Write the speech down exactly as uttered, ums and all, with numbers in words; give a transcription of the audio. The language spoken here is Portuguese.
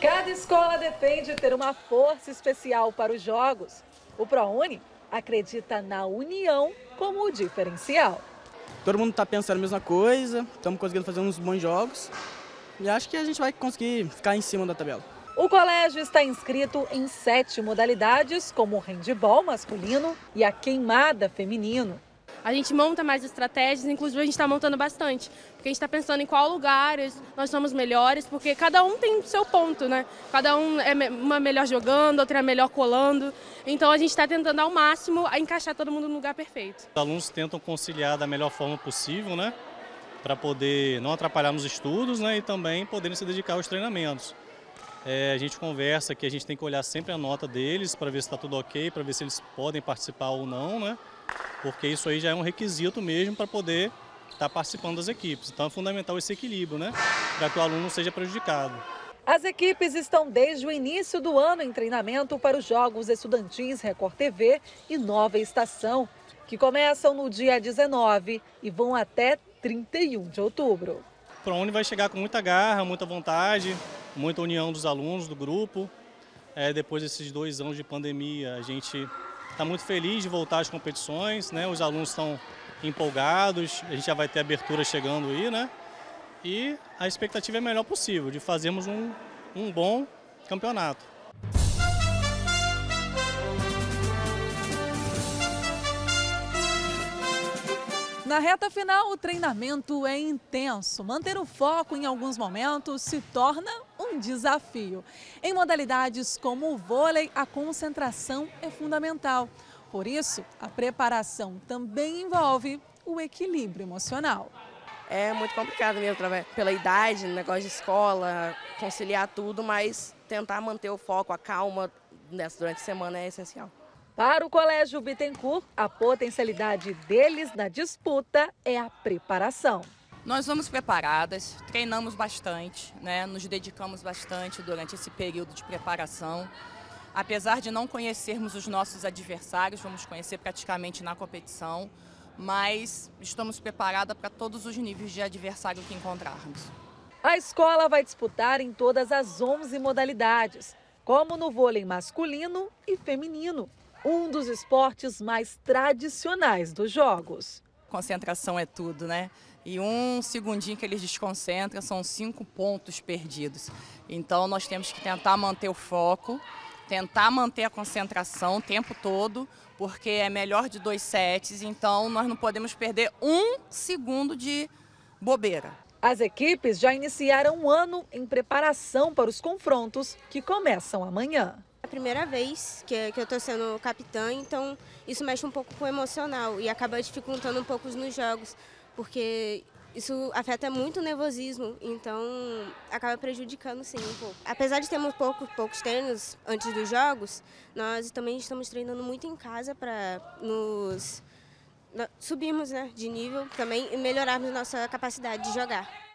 Cada escola depende de ter uma força especial para os jogos. O ProUni acredita na união como o diferencial. Todo mundo está pensando a mesma coisa, estamos conseguindo fazer uns bons jogos e acho que a gente vai conseguir ficar em cima da tabela. O colégio está inscrito em sete modalidades, como o handebol masculino e a queimada feminino. A gente monta mais estratégias, inclusive a gente está montando bastante, porque a gente está pensando em qual lugares nós somos melhores, porque cada um tem seu ponto, né? Cada um é uma melhor jogando, outra é melhor colando, então a gente está tentando ao máximo encaixar todo mundo no lugar perfeito. Os alunos tentam conciliar da melhor forma possível, né? Para poder não atrapalhar nos estudos, né? E também poderem se dedicar aos treinamentos. É, a gente conversa que a gente tem que olhar sempre a nota deles para ver se está tudo ok, para ver se eles podem participar ou não, né? Porque isso aí já é um requisito mesmo para poder estar participando das equipes. Então é fundamental esse equilíbrio, né? Para que o aluno não seja prejudicado. As equipes estão desde o início do ano em treinamento para os Jogos Estudantins Record T V e Nova Estação, que começam no dia dezenove e vão até trinta e um de outubro. O ProUni vai chegar com muita garra, muita vontade, muita união dos alunos, do grupo. É, depois desses dois anos de pandemia, a gente está muito feliz de voltar às competições, né? Os alunos estão empolgados, a gente já vai ter abertura chegando aí, né? E a expectativa é a melhor possível, de fazermos um, um bom campeonato. Na reta final, o treinamento é intenso. Manter o foco em alguns momentos se torna um desafio. Em modalidades como o vôlei, a concentração é fundamental. Por isso, a preparação também envolve o equilíbrio emocional. É muito complicado mesmo, pela idade, negócio de escola, conciliar tudo, mas tentar manter o foco, a calma durante a semana é essencial. Para o Colégio Bittencourt, a potencialidade deles na disputa é a preparação. Nós somos preparadas, treinamos bastante, né? Nos dedicamos bastante durante esse período de preparação. Apesar de não conhecermos os nossos adversários, vamos conhecer praticamente na competição, mas estamos preparadas para todos os níveis de adversário que encontrarmos. A escola vai disputar em todas as onze modalidades, como no vôlei masculino e feminino, um dos esportes mais tradicionais dos Jogos. Concentração é tudo, né? E um segundinho que eles desconcentram são cinco pontos perdidos. Então nós temos que tentar manter o foco, tentar manter a concentração o tempo todo, porque é melhor de dois sets, então nós não podemos perder um segundo de bobeira. As equipes já iniciaram um ano em preparação para os confrontos que começam amanhã. É a primeira vez que, que eu estou sendo capitã, então isso mexe um pouco com o emocional e acaba dificultando um pouco nos jogos, porque isso afeta muito o nervosismo, então acaba prejudicando sim um pouco. Apesar de termos poucos, poucos treinos antes dos jogos, nós também estamos treinando muito em casa para nos subirmos, né, de nível também e melhorarmos nossa capacidade de jogar.